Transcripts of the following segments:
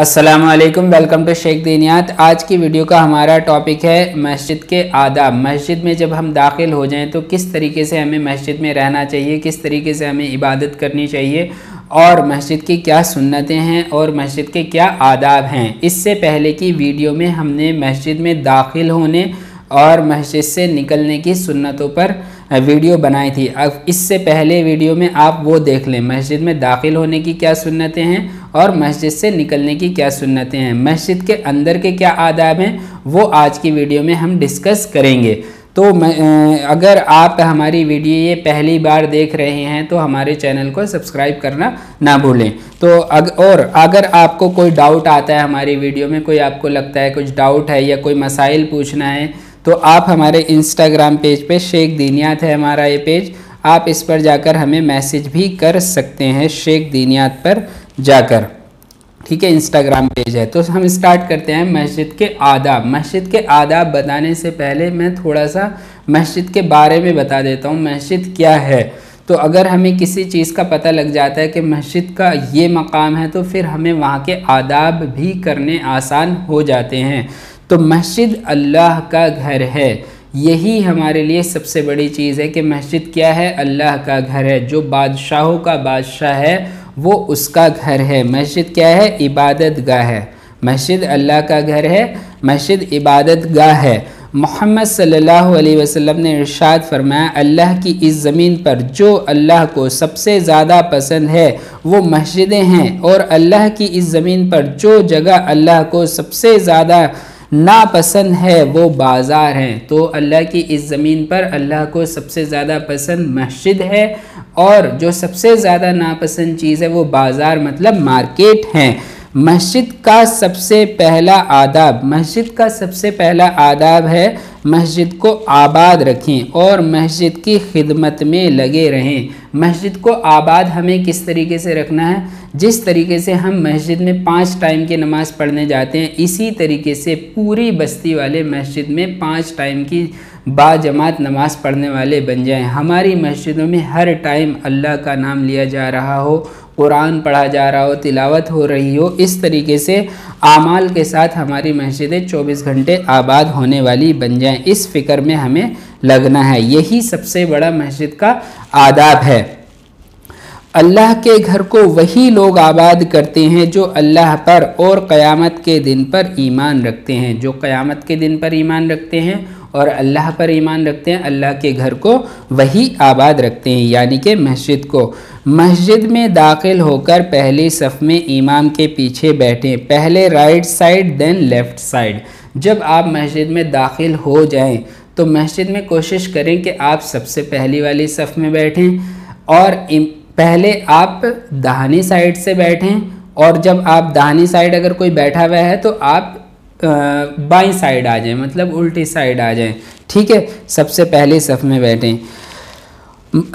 अस्सलामुअलैकुम, welcome to Sheikh दिनियात। आज की वीडियो का हमारा टॉपिक है मस्जिद के आदाब। मस्जिद में जब हम दाखिल हो जाएं तो किस तरीके से हमें मस्जिद में रहना चाहिए, किस तरीके से हमें इबादत करनी चाहिए और मस्जिद की क्या सुन्नतें हैं और मस्जिद के क्या आदाब हैं। इससे पहले की वीडियो में हमने मस्जिद में दाखिल होने और मस्जिद से निकलने की सुन्नतों पर वीडियो बनाई थी। अब इससे पहले वीडियो में आप वो देख लें, मस्जिद में दाखिल होने की क्या सुन्नतें हैं और मस्जिद से निकलने की क्या सुन्नतें हैं, मस्जिद के अंदर के क्या आदाब हैं, वो आज की वीडियो में हम डिस्कस करेंगे। तो अगर आप हमारी वीडियो ये पहली बार देख रहे हैं तो हमारे चैनल को सब्सक्राइब करना ना भूलें। तो अगर आपको कोई डाउट आता है हमारी वीडियो में, कोई आपको लगता है कुछ डाउट है या कोई मसाइल पूछना है, तो आप हमारे इंस्टाग्राम पेज पे, शेख दिनियात है हमारा ये पेज, आप इस पर जाकर हमें मैसेज भी कर सकते हैं, शेख दिनियात पर जाकर, ठीक है, इंस्टाग्राम पेज है। तो हम स्टार्ट करते हैं मस्जिद के आदाब। मस्जिद के आदाब बताने से पहले मैं थोड़ा सा मस्जिद के बारे में बता देता हूँ, मस्जिद क्या है। तो अगर हमें किसी चीज़ का पता लग जाता है कि मस्जिद का ये मकाम है तो फिर हमें वहाँ के आदाब भी करने आसान हो जाते हैं। तो मस्जिद अल्लाह का घर है, यही हमारे लिए सबसे बड़ी चीज़ है कि मस्जिद क्या है, अल्लाह का घर है। जो बादशाहों का बादशाह है वो उसका घर है। मस्जिद क्या है, इबादत गाह है। मस्जिद अल्लाह का घर है, मस्जिद इबादत गाह है। मोहम्मद सल्लल्लाहु अलैहि वसल्लम ने इरशाद फरमाया, अल्लाह की इस ज़मीन पर जो अल्लाह को सबसे ज़्यादा पसंद है वो मस्जिदें हैं, और अल्लाह की इस ज़मीन पर जो जगह अल्लाह को सबसे ज़्यादा नापसंद है वो बाज़ार हैं। तो अल्लाह की इस ज़मीन पर अल्लाह को सबसे ज़्यादा पसंद मस्जिद है, और जो सबसे ज़्यादा नापसंद चीज़ है वो बाज़ार मतलब मार्केट हैं। मस्जिद का सबसे पहला आदाब, मस्जिद का सबसे पहला आदाब है मस्जिद को आबाद रखें और मस्जिद की खिदमत में लगे रहें। मस्जिद को आबाद हमें किस तरीके से रखना है, जिस तरीके से हम मस्जिद में 5 टाइम की नमाज़ पढ़ने जाते हैं, इसी तरीके से पूरी बस्ती वाले मस्जिद में 5 टाइम की बाजमात नमाज़ पढ़ने वाले बन जाएं। हमारी मस्जिदों में हर टाइम अल्लाह का नाम लिया जा रहा हो, कुरान पढ़ा जा रहा हो, तिलावत हो रही हो, इस तरीके से आमाल के साथ हमारी मस्जिदें 24 घंटे आबाद होने वाली बन जाएं। इस फिक्र में हमें लगना है, यही सबसे बड़ा मस्जिद का आदाब है। अल्लाह के घर को वही लोग आबाद करते हैं जो अल्लाह पर और क़यामत के दिन पर ईमान रखते हैं। जो क़यामत के दिन पर ईमान रखते हैं और अल्लाह पर ईमान रखते हैं, अल्लाह के घर को वही आबाद रखते हैं, यानी कि मस्जिद को। मस्जिद में दाखिल होकर पहली सफ़ में इमाम के पीछे बैठें, पहले right side then left side. जब आप मस्जिद में दाखिल हो जाएं तो मस्जिद में कोशिश करें कि आप सबसे पहली वाली सफ़ में बैठें, और पहले आप दाहिनी साइड से बैठें, और जब आप दाहिनी साइड अगर कोई बैठा हुआ है तो आप बाईं साइड आ जाएं, मतलब उल्टी साइड आ जाएं, ठीक है, सबसे पहले सफ़ में बैठें।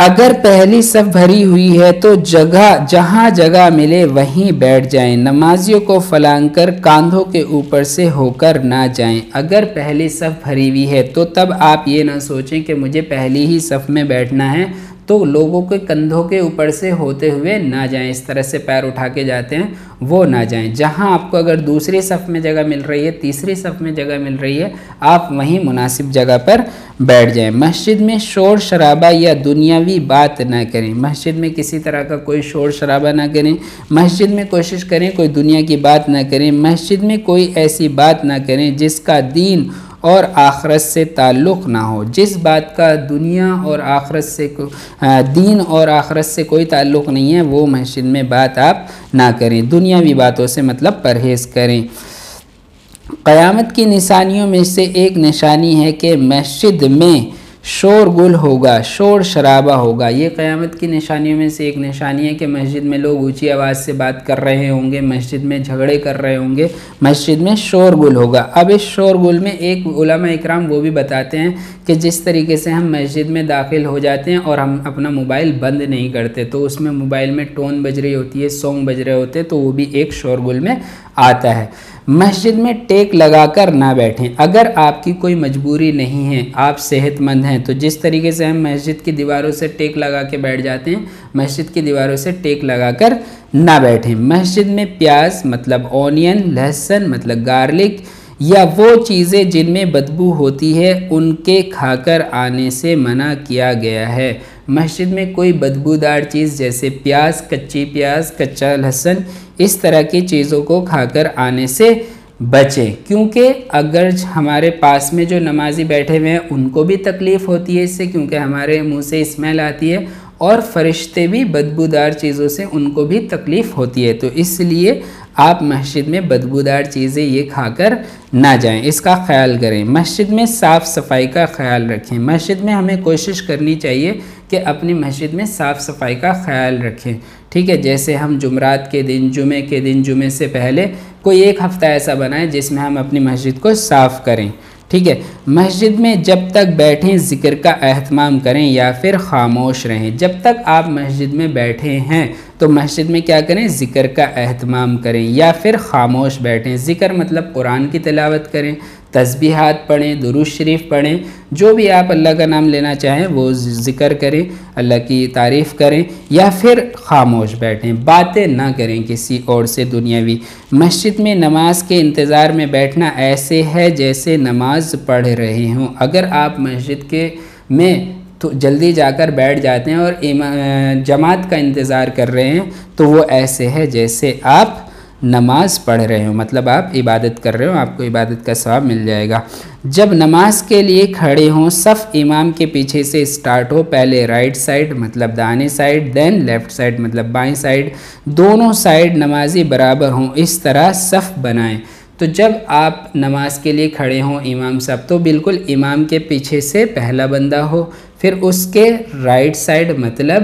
अगर पहली सफ़ भरी हुई है तो जगह जहाँ जगह मिले वहीं बैठ जाएं। नमाजियों को फलांग कर कांधों के ऊपर से होकर ना जाएं। अगर पहली सफ़ भरी हुई है तो तब आप ये ना सोचें कि मुझे पहली ही सफ़ में बैठना है, तो लोगों के कंधों के ऊपर से होते हुए ना जाएं, इस तरह से पैर उठा के जाते हैं वो ना जाएं। जहां आपको अगर दूसरी सफ़ में जगह मिल रही है, तीसरी सफ़ में जगह मिल रही है, आप वहीं मुनासिब जगह पर बैठ जाएं। मस्जिद में शोर शराबा या दुनियावी बात ना करें। मस्जिद में किसी तरह का कोई शोर शराबा ना करें। मस्जिद में कोशिश करें कोई दुनिया की बात ना करें। मस्जिद में कोई ऐसी बात ना करें जिसका दीन और आखरत से ताल्लुक़ ना हो। जिस बात का दुनिया और आखरत से दीन और आखरत से कोई ताल्लुक़ नहीं है वो मस्जिद में बात आप ना करें। दुनियावी बातों से मतलब परहेज़ करें। क़यामत की निशानियों में से एक निशानी है कि मस्जिद में शोरगुल होगा, शोर शराबा होगा। ये क़यामत की निशानियों में से एक निशानी है कि मस्जिद में लोग ऊंची आवाज़ से बात कर रहे होंगे, मस्जिद में झगड़े कर रहे होंगे, मस्जिद में शोरगुल होगा। अब इस शोरगुल में एक उलमा इकराम वो भी बताते हैं कि जिस तरीके से हम मस्जिद में दाखिल हो जाते हैं और हम अपना मोबाइल बंद नहीं करते, तो उसमें मोबाइल में टोन बज रही होती है, सॉन्ग बज रहे होते, तो वो भी एक शोरगुल में आता है। मस्जिद में टेक लगा कर ना बैठें। अगर आपकी कोई मजबूरी नहीं है, आप सेहतमंद हैं, हैं। तो जिस तरीके से हम मस्जिद की दीवारों से टेक लगा के बैठ जाते हैं, मस्जिद की दीवारों से टेक लगाकर ना बैठें। मस्जिद में प्याज मतलब ऑनियन, लहसुन मतलब गार्लिक या वो चीज़ें जिनमें बदबू होती है उनके खाकर आने से मना किया गया है। मस्जिद में कोई बदबूदार चीज़ जैसे प्याज, कच्ची प्याज, कच्चा लहसुन, इस तरह की चीज़ों को खाकर आने से बचें, क्योंकि अगर हमारे पास में जो नमाजी बैठे हुए हैं उनको भी तकलीफ़ होती है इससे, क्योंकि हमारे मुंह से स्मेल आती है, और फरिश्ते भी बदबूदार चीज़ों से उनको भी तकलीफ़ होती है। तो इसलिए आप मस्जिद में बदबूदार चीज़ें ये खाकर ना जाएं, इसका ख्याल करें। मस्जिद में साफ़ सफाई का ख्याल रखें। मस्जिद में हमें कोशिश करनी चाहिए कि अपनी मस्जिद में साफ़ सफाई का ख्याल रखें, ठीक है। जैसे हम जुमरात के दिन, जुमे के दिन, जुमे से पहले कोई एक हफ़्ता ऐसा बनाएं जिसमें हम अपनी मस्जिद को साफ़ करें, ठीक है। मस्जिद में जब तक बैठें ज़िक्र का अहतमाम करें या फिर खामोश रहें। जब तक आप मस्जिद में बैठे हैं तो मस्जिद में क्या करें, ज़िक्र का अहतमाम करें या फिर खामोश बैठें। ज़िक्र मतलब कुरान की तिलावत करें, तस्बीहात पढ़ें, दुरूद शरीफ पढ़ें, जो भी आप अल्लाह का नाम लेना चाहें वो ज़िक्र करें, अल्लाह की तारीफ़ करें, या फिर खामोश बैठें, बातें ना करें किसी और से दुनियावी। मस्जिद में नमाज़ के इंतज़ार में बैठना ऐसे है जैसे नमाज़ पढ़ रहे हों। अगर आप मस्जिद के में तो जल्दी जाकर बैठ जाते हैं और जमात का इंतज़ार कर रहे हैं तो वो ऐसे है जैसे आप नमाज़ पढ़ रहे हो, मतलब आप इबादत कर रहे हो, आपको इबादत का सवाब मिल जाएगा। जब नमाज के लिए खड़े हों, सफ़ इमाम के पीछे से स्टार्ट हो, पहले राइट साइड मतलब दाहिने साइड, देन लेफ़्ट साइड मतलब बाएं साइड, दोनों साइड नमाजी बराबर हों, इस तरह सफ़ बनाएं। तो जब आप नमाज के लिए खड़े हों इमाम साहब, तो बिल्कुल इमाम के पीछे से पहला बंदा हो, फिर उसके राइट साइड मतलब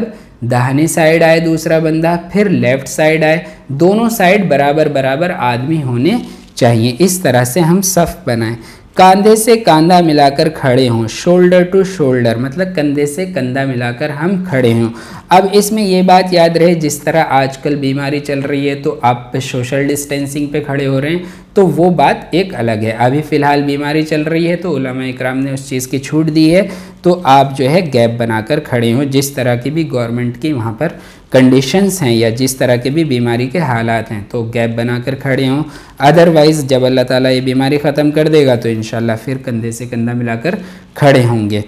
दाहिने साइड आए दूसरा बंदा, फिर लेफ़्ट साइड आए, दोनों साइड बराबर बराबर आदमी होने चाहिए। इस तरह से हम सफ़ बनाएं। कंधे से कंधा मिलाकर खड़े हों, शोल्डर टू शोल्डर मतलब कंधे से कंधा मिलाकर हम खड़े हों। अब इसमें ये बात याद रहे, जिस तरह आजकल बीमारी चल रही है तो आप सोशल डिस्टेंसिंग पे खड़े हो रहे हैं तो वो बात एक अलग है। अभी फ़िलहाल बीमारी चल रही है तो उलमाए इकराम ने उस चीज़ की छूट दी है, तो आप जो है गैप बनाकर खड़े हों, जिस तरह की भी गवर्नमेंट की वहाँ पर कंडीशंस हैं या जिस तरह के भी बीमारी के हालात हैं तो गैप बनाकर खड़े हों। अदरवाइज़ जब अल्लाह ताला ये बीमारी ख़त्म कर देगा तो इंशाल्लाह फिर कंधे से कंधा मिलाकर खड़े होंगे।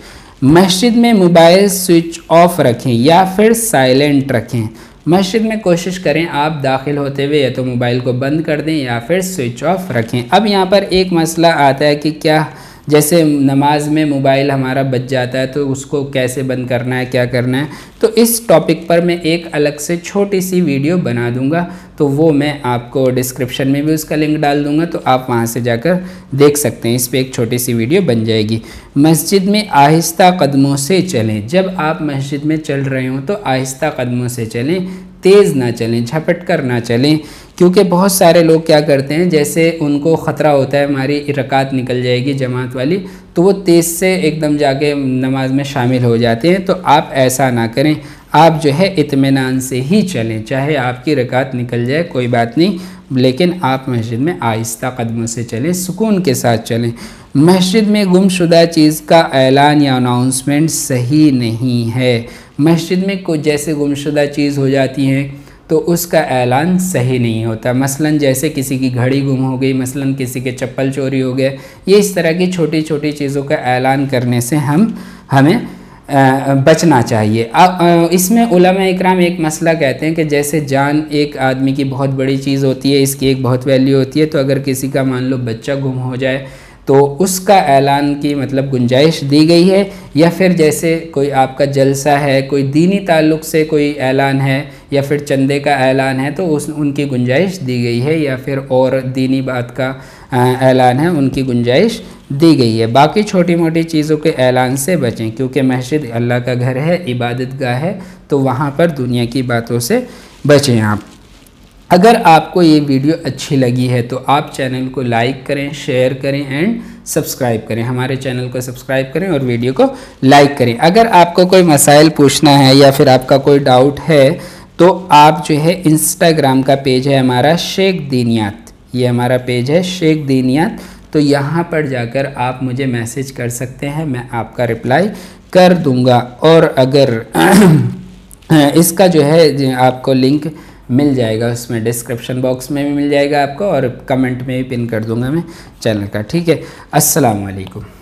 मस्जिद में मोबाइल स्विच ऑफ रखें या फिर साइलेंट रखें। मस्जिद में कोशिश करें आप दाखिल होते हुए या तो मोबाइल को बंद कर दें या फिर स्विच ऑफ रखें। अब यहाँ पर एक मसला आता है कि क्या जैसे नमाज में मोबाइल हमारा बच जाता है तो उसको कैसे बंद करना है, क्या करना है, तो इस टॉपिक पर मैं एक अलग से छोटी सी वीडियो बना दूंगा, तो वो मैं आपको डिस्क्रिप्शन में भी उसका लिंक डाल दूंगा, तो आप वहां से जाकर देख सकते हैं, इस पे एक छोटी सी वीडियो बन जाएगी। मस्जिद में आहिस्ता कदमों से चलें। जब आप मस्जिद में चल रहे हों तो आहिस्ता कदमों से चलें, तेज़ ना चलें, झपट कर ना चलें, क्योंकि बहुत सारे लोग क्या करते हैं जैसे उनको ख़तरा होता है हमारी रकात निकल जाएगी जमात वाली, तो वो तेज़ से एकदम जाके नमाज में शामिल हो जाते हैं। तो आप ऐसा ना करें, आप जो है इत्मीनान से ही चलें, चाहे आपकी रकात निकल जाए कोई बात नहीं, लेकिन आप मस्जिद में आहिस्ता कदमों से चलें, सुकून के साथ चलें। मस्जिद में गुमशुदा चीज़ का ऐलान या अनाउंसमेंट सही नहीं है। मस्जिद में कोई जैसे गुमशुदा चीज़ हो जाती है तो उसका ऐलान सही नहीं होता। मसलन जैसे किसी की घड़ी गुम हो गई, मसलन किसी के चप्पल चोरी हो गए, ये इस तरह की छोटी छोटी चीज़ों का ऐलान करने से हमें बचना चाहिए। इसमें उलमा इकराम एक मसला कहते हैं कि जैसे जान एक आदमी की बहुत बड़ी चीज़ होती है, इसकी एक बहुत वैल्यू होती है, तो अगर किसी का मान लो बच्चा गुम हो जाए तो उसका ऐलान की मतलब गुंजाइश दी गई है। या फिर जैसे कोई आपका जलसा है, कोई दीनी ताल्लुक़ से कोई ऐलान है या फिर चंदे का ऐलान है तो उनकी गुंजाइश दी गई है, या फिर और दीनी बात का ऐलान है उनकी गुंजाइश दी गई है। बाकी छोटी मोटी चीज़ों के ऐलान से बचें, क्योंकि मस्जिद अल्लाह का घर है, इबादतगाह है, तो वहाँ पर दुनिया की बातों से बचें आप। अगर आपको ये वीडियो अच्छी लगी है तो आप चैनल को लाइक करें, शेयर करें एंड सब्सक्राइब करें। हमारे चैनल को सब्सक्राइब करें और वीडियो को लाइक करें। अगर आपको कोई मसाइल पूछना है या फिर आपका कोई डाउट है तो आप जो है इंस्टाग्राम का पेज है हमारा शेख दीनियात, ये हमारा पेज है शेख दीनियात, तो यहाँ पर जाकर आप मुझे मैसेज कर सकते हैं, मैं आपका रिप्लाई कर दूँगा। और अगर इसका जो है आपको लिंक मिल जाएगा, उसमें डिस्क्रिप्शन बॉक्स में भी मिल जाएगा आपको, और कमेंट में भी पिन कर दूँगा मैं चैनल का। ठीक है, अस्सलाम वालेकुम।